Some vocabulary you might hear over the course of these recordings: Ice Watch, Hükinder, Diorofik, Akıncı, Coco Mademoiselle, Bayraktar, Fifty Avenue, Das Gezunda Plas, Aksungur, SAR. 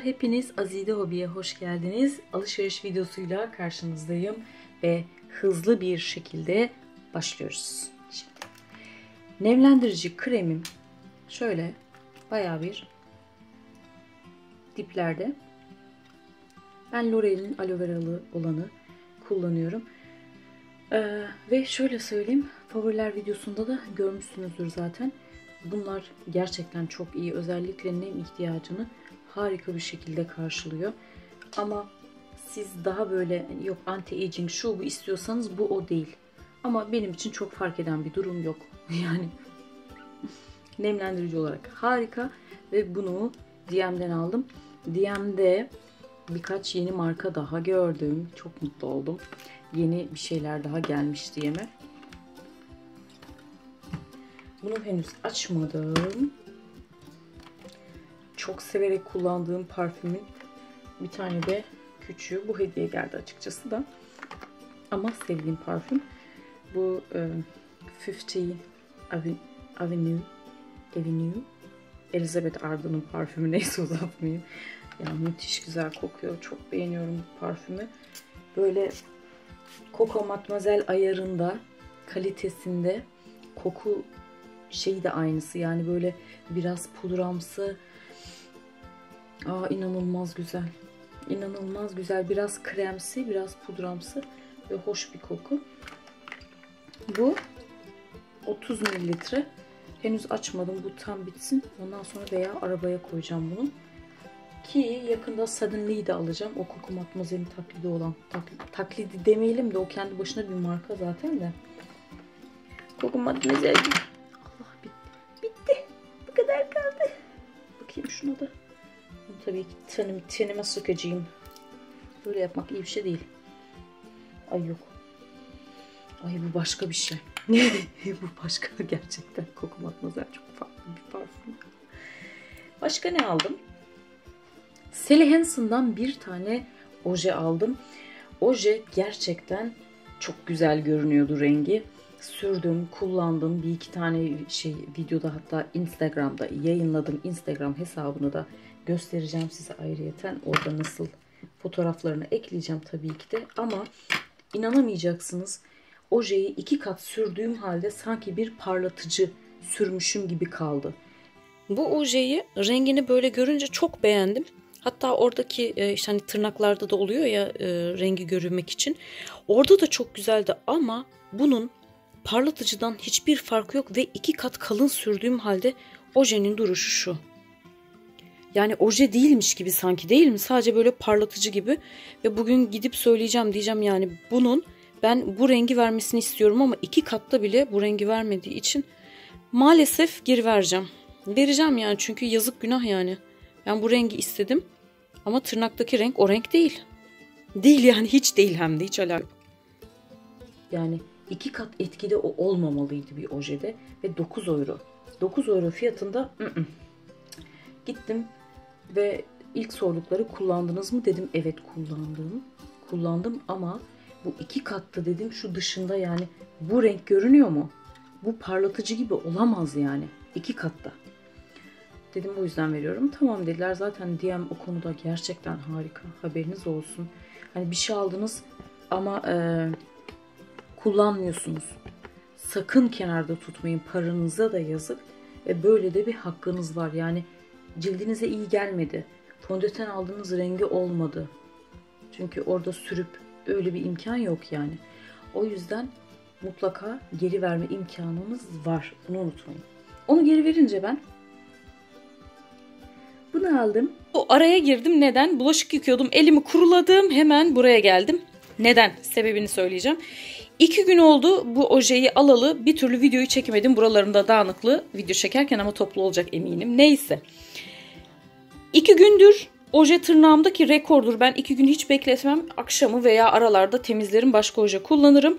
Merhabalar, hepiniz Azide Hobi'ye hoş geldiniz. Alışveriş videosuyla karşınızdayım ve hızlı bir şekilde başlıyoruz. Şimdi nemlendirici kremim şöyle bayağı bir diplerde. Ben L'Oreal'in aloe veralı olanı kullanıyorum. Ve şöyle söyleyeyim, favoriler videosunda da görmüşsünüzdür zaten. Bunlar gerçekten çok iyi. Özellikle nem ihtiyacını harika bir şekilde karşılıyor. Ama siz daha böyle yok anti-aging şu bu istiyorsanız bu o değil. Ama benim için çok fark eden bir durum yok. Yani nemlendirici olarak harika ve bunu DM'den aldım. DM'de birkaç yeni marka daha gördüm. Çok mutlu oldum. Yeni bir şeyler daha gelmiş diyeme. Bunu henüz açmadım. Çok severek kullandığım parfümün bir tane de küçüğü. Bu hediye geldi açıkçası da. Ama sevdiğim parfüm. Bu Fifty Avenue. Elizabeth Arden'ın parfümü, neyse uzatmayayım. Yani müthiş güzel kokuyor. Çok beğeniyorum bu parfümü. Böyle Coco Mademoiselle ayarında, kalitesinde, koku şeyi de aynısı. Yani böyle biraz pudramsı. İnanılmaz güzel. İnanılmaz güzel. Biraz kremsi, biraz pudramsı ve hoş bir koku. Bu 30 ml. Henüz açmadım. Bu tam bitsin. Ondan sonra veya arabaya koyacağım bunu. Ki yakında Suddenly'yi de alacağım. O Coco Mademoiselle'in taklidi olan. Taklidi demeyelim de o kendi başına bir marka zaten de. Coco Mademoiselle. Allah bitti. Bu kadar kaldı. Bakayım şuna da. Tabii ki tenime sıkacağım. Böyle yapmak iyi bir şey değil. Ay yok. Ay bu başka bir şey. Bu başka gerçekten. Coco Mademoiselle çok farklı bir parfüm. Başka ne aldım? Sally Hansen'dan bir tane oje aldım. Oje gerçekten çok güzel görünüyordu rengi. Sürdüm, kullandım. Bir iki tane şey videoda, hatta Instagram'da yayınladım. Instagram hesabını da göstereceğim size ayrıyeten. Orada nasıl fotoğraflarını ekleyeceğim tabii ki de. Ama inanamayacaksınız. Ojeyi 2 kat sürdüğüm halde sanki bir parlatıcı sürmüşüm gibi kaldı. Bu ojeyi rengini böyle görünce çok beğendim. Hatta oradaki işte hani tırnaklarda da oluyor ya rengi görünmek için. Orada da çok güzeldi ama bunun parlatıcıdan hiçbir farkı yok ve 2 kat kalın sürdüğüm halde ojenin duruşu şu. Yani oje değilmiş gibi sanki, değil mi? Sadece böyle parlatıcı gibi. Ve bugün gidip söyleyeceğim, diyeceğim yani bunun ben bu rengi vermesini istiyorum ama 2 katta bile bu rengi vermediği için maalesef geri vereceğim. Vereceğim yani, çünkü yazık günah yani. Ben bu rengi istedim ama tırnaktaki renk o renk değil. Değil yani, hiç değil, hem de hiç alakalı. Yani 2 kat etkide o olmamalıydı bir ojede ve 9 euro. 9 euro fiyatında gittim ve ilk sordukları kullandınız mı dedim. Evet kullandım. Kullandım ama bu 2 katta dedim, şu dışında yani bu renk görünüyor mu? Bu parlatıcı gibi olamaz yani 2 katta. Dedim bu yüzden veriyorum. Tamam dediler, zaten DM o konuda gerçekten harika, haberiniz olsun. Hani bir şey aldınız ama kullanmıyorsunuz. Sakın kenarda tutmayın, paranıza da yazık. Ve böyle de bir hakkınız var yani. Cildinize iyi gelmedi, fondöten aldığınız rengi olmadı. Çünkü orada sürüp öyle bir imkan yok yani. O yüzden mutlaka geri verme imkanınız var. Bunu unutmayın. Onu geri verince ben bunu aldım. O araya girdim. Neden? Bulaşık yıkıyordum. Elimi kuruladım. Hemen buraya geldim. Neden? Sebebini söyleyeceğim. 2 gün oldu bu ojeyi alalı. Bir türlü videoyu çekemedim. Buralarında dağınıklı, video çekerken ama toplu olacak eminim. Neyse. 2 gündür oje tırnağımdaki rekordur. Ben 2 gün hiç bekletmem. Akşamı veya aralarda temizlerim. Başka oje kullanırım.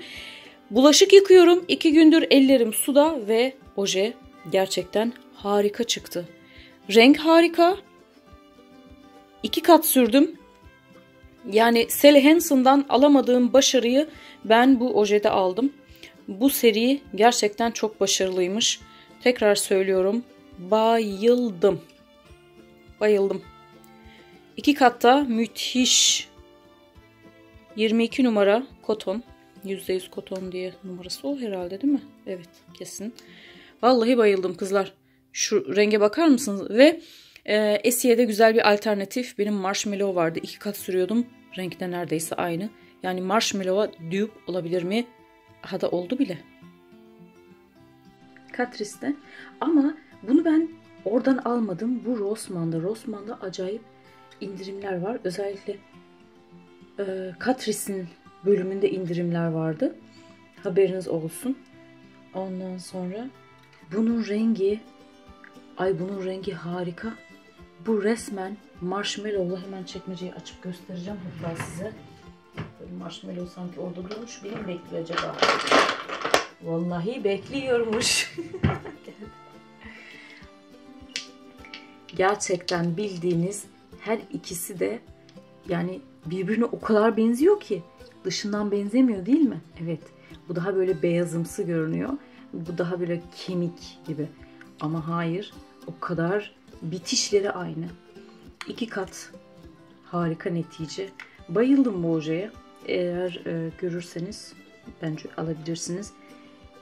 Bulaşık yıkıyorum. 2 gündür ellerim suda ve oje gerçekten harika çıktı. Renk harika. 2 kat sürdüm. Yani Sally Hansen'dan alamadığım başarıyı ben bu ojede aldım. Bu seri gerçekten çok başarılıymış. Tekrar söylüyorum. Bayıldım. Bayıldım. İki katta müthiş 22 numara koton. %100 koton diye numarası o herhalde, değil mi? Evet, kesin. Vallahi bayıldım kızlar. Şu renge bakar mısınız? Ve Esie'de güzel bir alternatif. Benim marshmallow vardı. 2 kat sürüyordum. Renk de neredeyse aynı. Yani marshmallow'a dupe olabilir mi? Ha da oldu bile. Catrice'de. Ama bunu ben oradan almadım. Bu Rossmann'da. Rossmann'da acayip indirimler var. Özellikle Catrice'in bölümünde indirimler vardı. Haberiniz olsun. Ondan sonra bunun rengi, ay bunun rengi harika. Bu resmen marshmallow'la, hemen çekmeceyi açıp göstereceğim hatta size. Böyle marshmallow sanki orada durmuş. Beni mi bekliyor acaba? Vallahi bekliyormuş. Gerçekten bildiğiniz, her ikisi de yani birbirine o kadar benziyor ki. Dışından benzemiyor değil mi? Evet. Bu daha böyle beyazımsı görünüyor. Bu daha böyle kemik gibi. Ama hayır. O kadar bitişleri aynı. 2 kat. Harika netice. Bayıldım bu ojeye. Eğer görürseniz bence alabilirsiniz.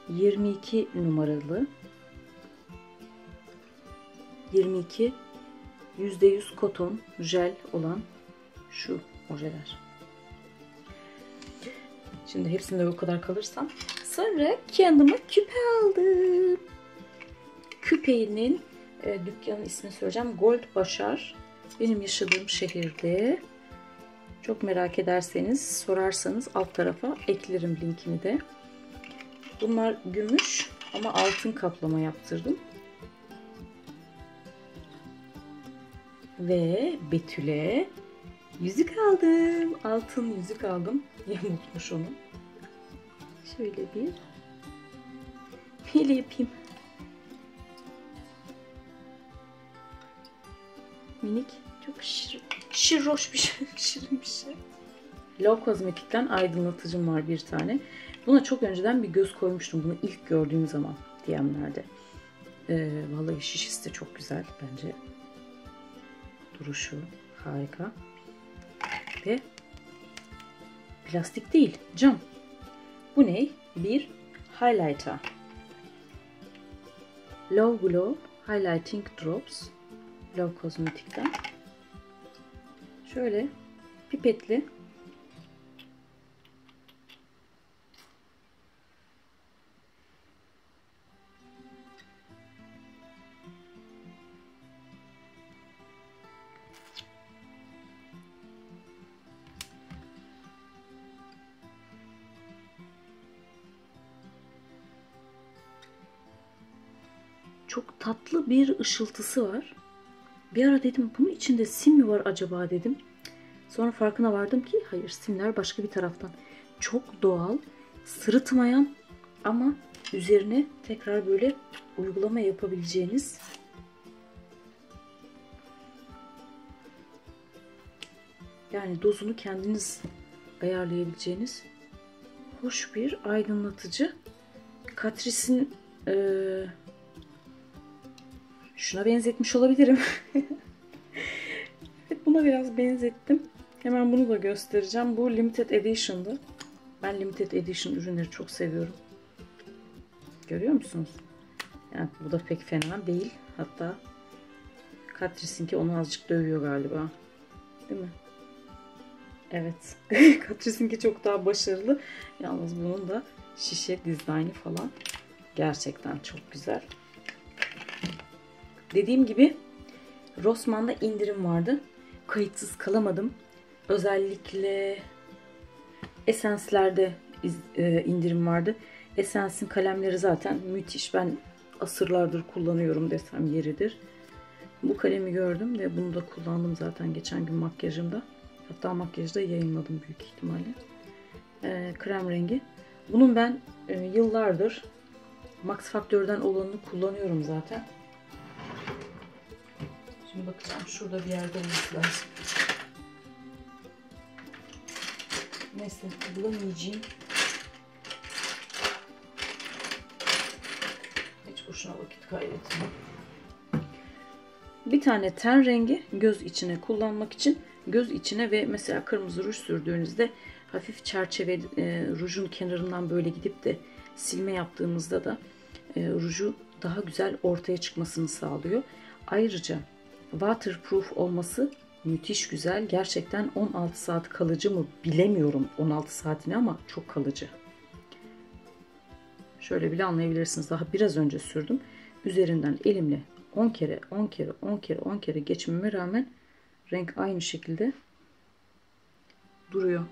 22 numaralı. 22 %100 koton jel olan şu ojeler. Şimdi hepsinde o kadar kalırsam. Sonra kendime küpe aldım. Küpenin dükkanın ismini söyleyeceğim. Gold Başar. Benim yaşadığım şehirde. Çok merak ederseniz, sorarsanız alt tarafa eklerim linkini de. Bunlar gümüş ama altın kaplama yaptırdım. Ve Betül'e yüzük aldım. Altın yüzük aldım. Yamutmuş onu. Şöyle bir böyle yapayım. Minik. Çok şirroş bir şey. Şirin bir şey. Low Cosmetic'ten aydınlatıcım var bir tane. Buna çok önceden bir göz koymuştum. Bunu ilk gördüğüm zaman DM'lerde. Vallahi şişesi de çok güzel bence. Duruşu harika. Ve plastik değil, cam. Bu ne? Bir highlighter. Low Glow Highlighting Drops. Low Cosmetic'ten. Şöyle pipetli. Çok tatlı bir ışıltısı var. Bir ara dedim bunun içinde sim mi var acaba dedim. Sonra farkına vardım ki hayır, simler başka bir taraftan. Çok doğal, sırıtmayan ama üzerine tekrar böyle uygulama yapabileceğiniz. Yani dozunu kendiniz ayarlayabileceğiniz hoş bir aydınlatıcı. Catrice'in şuna benzetmiş olabilirim. Evet, buna biraz benzettim. Hemen bunu da göstereceğim. Bu Limited Edition'dı. Ben Limited Edition ürünleri çok seviyorum. Görüyor musunuz? Yani bu da pek fena değil. Hatta Catrice'inki onu azıcık dövüyor galiba. Değil mi? Evet. Catrice'inki çok daha başarılı. Yalnız bunun da şişe dizaynı falan gerçekten çok güzel. Dediğim gibi Rossmann'da indirim vardı. Kayıtsız kalamadım. Özellikle Essence'lerde indirim vardı. Essence'in kalemleri zaten müthiş. Ben asırlardır kullanıyorum desem yeridir. Bu kalemi gördüm ve bunu da kullandım zaten geçen gün makyajımda. Hatta makyajı da yayınladım büyük ihtimalle. Krem rengi. Bunun ben yıllardır Max Factor'dan olanını kullanıyorum zaten. Şimdi bakacağım. Şurada bir yerde olması lazım. Neyse, bulamayacağım. Hiç boşuna vakit kaybetme. Bir tane ten rengi göz içine kullanmak için göz içine ve mesela kırmızı ruj sürdüğünüzde hafif çerçeve rujun kenarından böyle gidip de silme yaptığımızda da ruju daha güzel ortaya çıkmasını sağlıyor. Ayrıca waterproof olması müthiş güzel. Gerçekten 16 saat kalıcı mı bilemiyorum 16 saatini ama çok kalıcı. Şöyle bile anlayabilirsiniz. Daha biraz önce sürdüm. Üzerinden elimle 10 kere geçmeme rağmen renk aynı şekilde duruyor.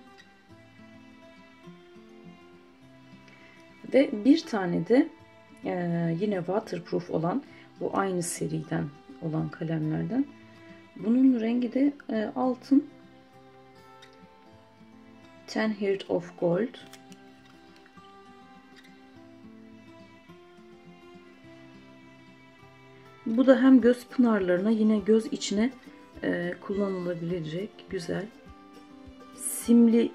Ve bir tane de yine waterproof olan bu aynı seriden olan kalemlerden. Bunun rengi de altın. Ten Heart of Gold. Bu da hem göz pınarlarına yine göz içine kullanılabilecek güzel simli,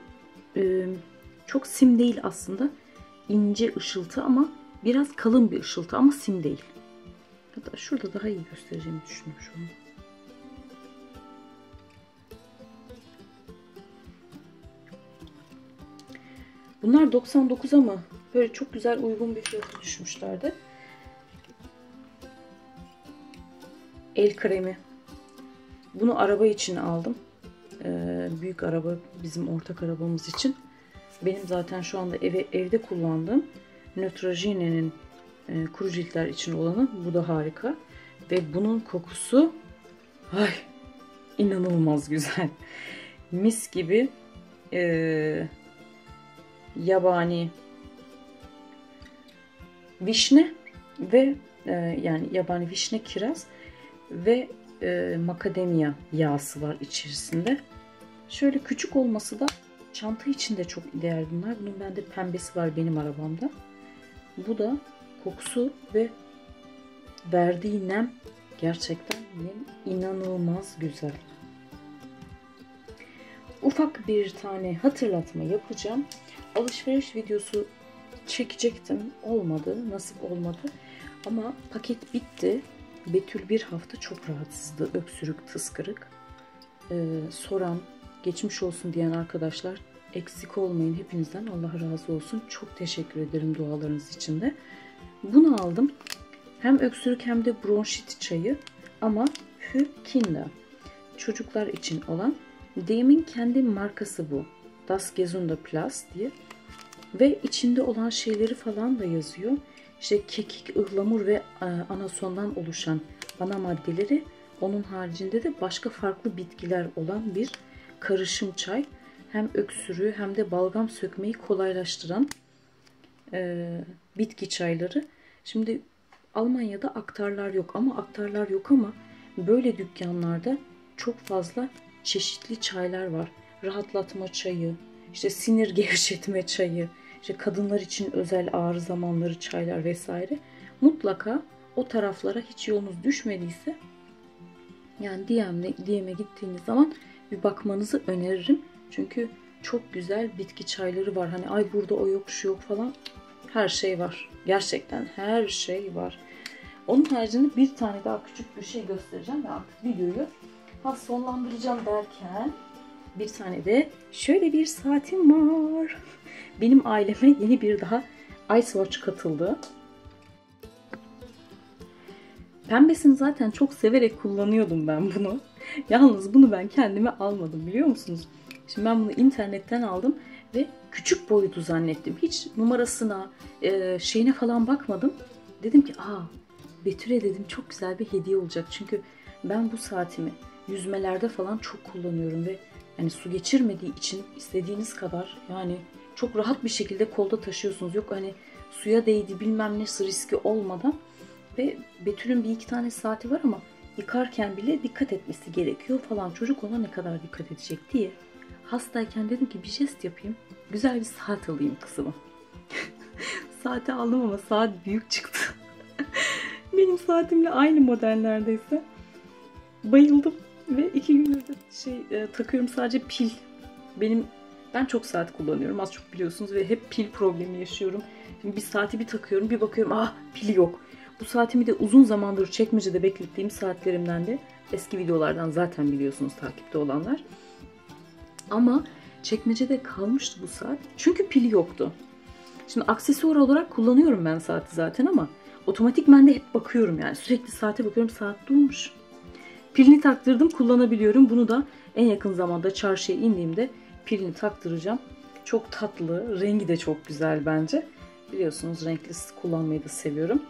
çok sim değil aslında, ince ışıltı ama biraz kalın bir ışıltı ama sim değil. Hatta şurada daha iyi göstereceğimi düşünüyorum şu an. Bunlar 99 ama böyle çok güzel uygun bir fiyata düşmüşlerdi. El kremi. Bunu araba için aldım. Büyük araba, bizim ortak arabamız için. Benim zaten şu anda evde kullandığım Neutrogene'nin kuru ciltler için olanı. Bu da harika. Ve bunun kokusu ay inanılmaz güzel. Mis gibi yabani vişne ve yani yabani vişne, kiraz ve makademiya yağısı var içerisinde. Şöyle küçük olması da çanta için de çok ideal bunlar. Bunun bende pembesi var benim arabamda. Bu da kokusu ve verdiği nem gerçekten inanılmaz güzel. Ufak bir tane hatırlatma yapacağım. Alışveriş videosu çekecektim. Olmadı. Nasip olmadı. Ama paket bitti. Betül bir hafta çok rahatsızdı. Öksürük, tıskırık. Soran, geçmiş olsun diyen arkadaşlar eksik olmayın. Hepinizden Allah razı olsun. Çok teşekkür ederim dualarınız için de. Bunu aldım. Hem öksürük hem de bronşit çayı. Ama Hükinder. Çocuklar için olan. Demin kendi markası bu. Das Gezunda Plas diye. Ve içinde olan şeyleri falan da yazıyor. İşte kekik, ıhlamur ve anasondan oluşan ana maddeleri, onun haricinde de başka farklı bitkiler olan bir karışım çay. Hem öksürüğü hem de balgam sökmeyi kolaylaştıran bitki çayları. Şimdi Almanya'da aktarlar yok ama böyle dükkanlarda çok fazla çeşitli çaylar var. Rahatlatma çayı, işte sinir gevşetme çayı, İşte kadınlar için özel ağrı zamanları çaylar vesaire. Mutlaka o taraflara hiç yolunuz düşmediyse yani DM'e gittiğiniz zaman bir bakmanızı öneririm. Çünkü çok güzel bitki çayları var. Hani ay burada o yok şu yok falan. Her şey var. Gerçekten her şey var. Onun haricinde bir tane daha küçük bir şey göstereceğim. Ve artık videoyu sonlandıracağım derken bir tane de şöyle bir saatim var. Benim aileme yeni bir daha Ice Watch katıldı. Pembesini zaten çok severek kullanıyordum ben bunu. Yalnız bunu ben kendime almadım biliyor musunuz? Şimdi ben bunu internetten aldım ve küçük boyutu zannettim. Hiç numarasına, şeyine falan bakmadım. Dedim ki Betül'e dedim çok güzel bir hediye olacak. Çünkü ben bu saatimi yüzmelerde falan çok kullanıyorum ve yani su geçirmediği için istediğiniz kadar yani çok rahat bir şekilde kolda taşıyorsunuz. Yok hani suya değdi bilmem ne riski olmadan. Ve Betül'ün bir iki tane saati var ama yıkarken bile dikkat etmesi gerekiyor falan. Çocuk ona ne kadar dikkat edecek diye. Hastayken dedim ki bir jest yapayım. Güzel bir saat alayım kızıma. Saati aldım ama saat büyük çıktı. Benim saatimle aynı model neredeyse. Bayıldım ve 2 gündür de takıyorum, sadece pil. Ben çok saat kullanıyorum, az çok biliyorsunuz ve hep pil problemi yaşıyorum. Şimdi bir saati bir takıyorum, bir bakıyorum pili yok. Bu saatimi de uzun zamandır çekmecede beklettiğim saatlerimden de, eski videolardan zaten biliyorsunuz takipte olanlar. Ama çekmecede kalmıştı bu saat. Çünkü pili yoktu. Şimdi aksesuar olarak kullanıyorum ben saati zaten ama otomatikmen de hep bakıyorum yani. Sürekli saate bakıyorum, saat durmuş. Pilini taktırdım, kullanabiliyorum. Bunu da en yakın zamanda çarşıya indiğimde pilini taktıracağım. Çok tatlı, rengi de çok güzel bence. Biliyorsunuz renkli kullanmayı da seviyorum.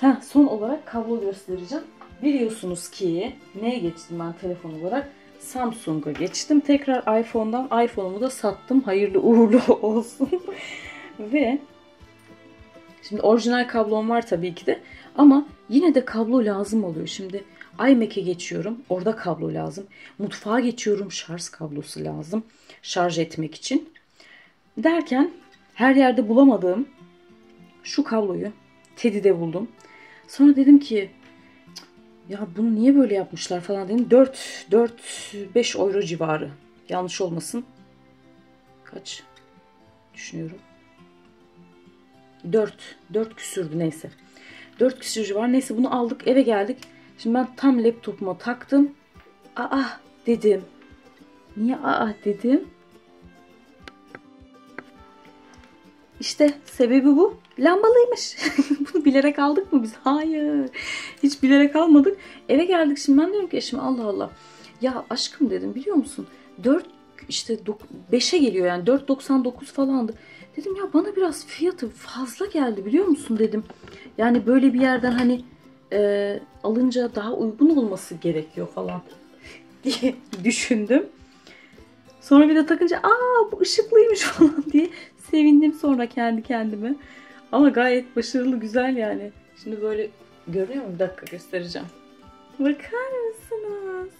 Heh, son olarak kablo göstereceğim. Biliyorsunuz ki neye geçtim ben telefon olarak? Samsung'a geçtim. Tekrar iPhone'dan, iPhone'umu da sattım. Hayırlı uğurlu olsun. Ve şimdi orijinal kablom var tabii ki de. Ama yine de kablo lazım oluyor. Şimdi iMac'e geçiyorum. Orada kablo lazım. Mutfağa geçiyorum. Şarj kablosu lazım. Şarj etmek için. Derken her yerde bulamadığım şu kabloyu Teddy'de buldum. Sonra dedim ki ya bunu niye böyle yapmışlar falan dedim. 4-5 euro civarı. Yanlış olmasın. Kaç? Düşünüyorum. 4 küsürdü neyse. 4 küsür civarı. Neyse bunu aldık, eve geldik. Şimdi ben tam laptopuma taktım. Aa dedim. Niye aa dedim? İşte sebebi bu. Lambalıymış. Bunu bilerek aldık mı biz? Hayır. Hiç bilerek almadık. Eve geldik, şimdi ben diyorum ki eşime, Allah Allah. Ya aşkım dedim, biliyor musun? 4 işte 5'e geliyor yani 4.99 falandı. Dedim ya bana biraz fiyatı fazla geldi biliyor musun dedim. Yani böyle bir yerden hani alınca daha uygun olması gerekiyor falan diye düşündüm. Sonra bir de takınca aa bu ışıklıymış falan diye sevindim sonra kendi kendime. Ama gayet başarılı, güzel yani. Şimdi böyle görünüyor mu? Bir dakika göstereceğim. Bakar mısınız?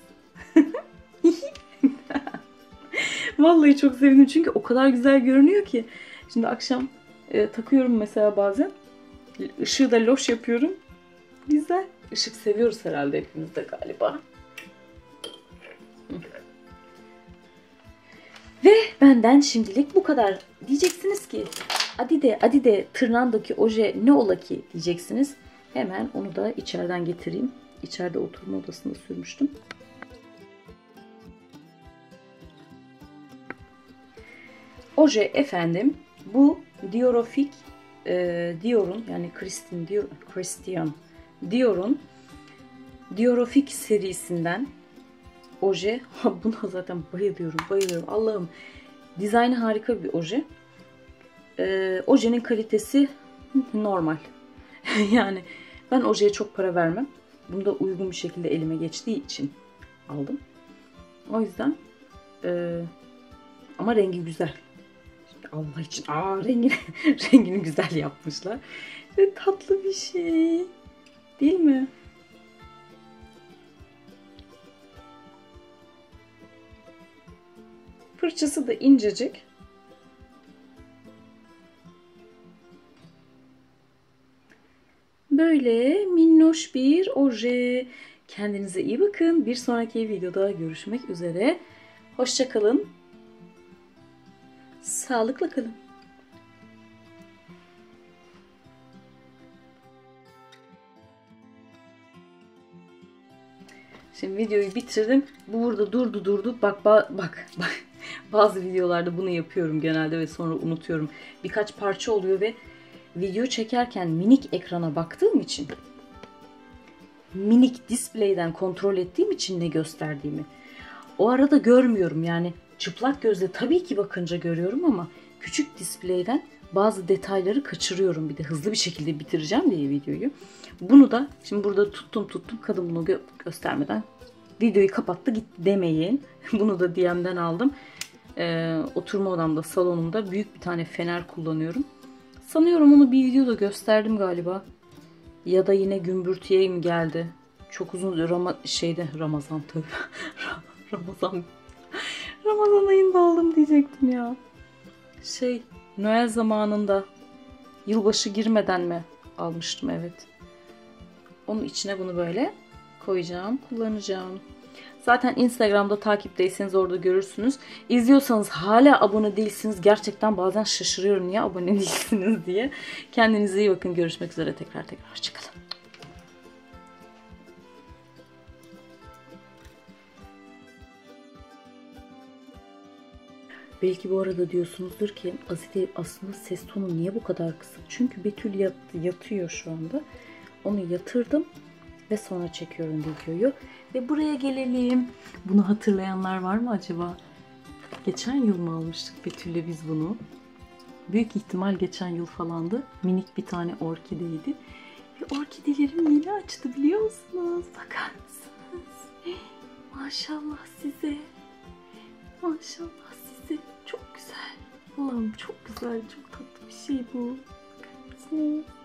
Vallahi çok sevindim çünkü o kadar güzel görünüyor ki. Şimdi akşam takıyorum mesela bazen. Işığı da loş yapıyorum. Güzel. Işık seviyoruz herhalde hepimiz de galiba. Ve benden şimdilik bu kadar. Diyeceksiniz ki Adide tırnağındaki oje ne ola ki diyeceksiniz. Hemen onu da içeriden getireyim. İçeride oturma odasında sürmüştüm. Oje efendim bu Diorofik Dior'un yani Christian Dior'un Diorofik serisinden oje. Buna zaten bayılıyorum. Allah'ım. Dizaynı harika bir oje. Ojenin kalitesi normal. Yani ben ojeye çok para vermem. Bunu da uygun bir şekilde elime geçtiği için aldım. O yüzden ama rengi güzel. Allah için rengini güzel yapmışlar. Ve tatlı bir şey. Değil mi? Fırçası da incecik. Böyle minnoş bir oje. Kendinize iyi bakın. Bir sonraki videoda görüşmek üzere. Hoşça kalın. Sağlıkla kalın. Şimdi videoyu bitirdim. Bu burada durdu. Bak. Bazı videolarda bunu yapıyorum genelde ve sonra unutuyorum. Birkaç parça oluyor ve video çekerken minik ekrana baktığım için, minik display'den kontrol ettiğim için ne gösterdiğimi. O arada görmüyorum yani çıplak gözle tabii ki bakınca görüyorum ama küçük display'den bazı detayları kaçırıyorum. Bir de hızlı bir şekilde bitireceğim diye videoyu. Bunu da şimdi burada tuttum. Kadın bunu göstermeden videoyu kapattı gitti demeyin. Bunu da DM'den aldım. Oturma odamda, salonumda büyük bir tane fener kullanıyorum. Sanıyorum onu bir videoda gösterdim galiba. Ya da yine gümbürtüye mi geldi? Çok uzun Ramazan tabii. Ramazan ayında aldım diyecektim ya. Noel zamanında yılbaşı girmeden mi almıştım, evet. Onun içine bunu böyle koyacağım, kullanacağım. Zaten Instagram'da takipteyseniz orada görürsünüz. İzliyorsanız hala abone değilsiniz. Gerçekten bazen şaşırıyorum niye abone değilsiniz diye. Kendinize iyi bakın. Görüşmek üzere tekrar. Hoşça kalın. Belki bu arada diyorsunuzdur ki Azide aslında ses tonu niye bu kadar kısık? Çünkü Betül yatıyor şu anda. Onu yatırdım ve sonra çekiyorum videoyu. Ve buraya gelelim. Bunu hatırlayanlar var mı acaba? Geçen yıl mı almıştık Betül'le biz bunu? Büyük ihtimal geçen yıl falandı. Minik bir tane orkideydi. Ve orkidelerim yeni açtı biliyor musunuz? Bakar mısınız? Maşallah size. Maşallah size. Çok güzel. Allah'ım çok güzel, çok tatlı bir şey bu. Bakar mısınız?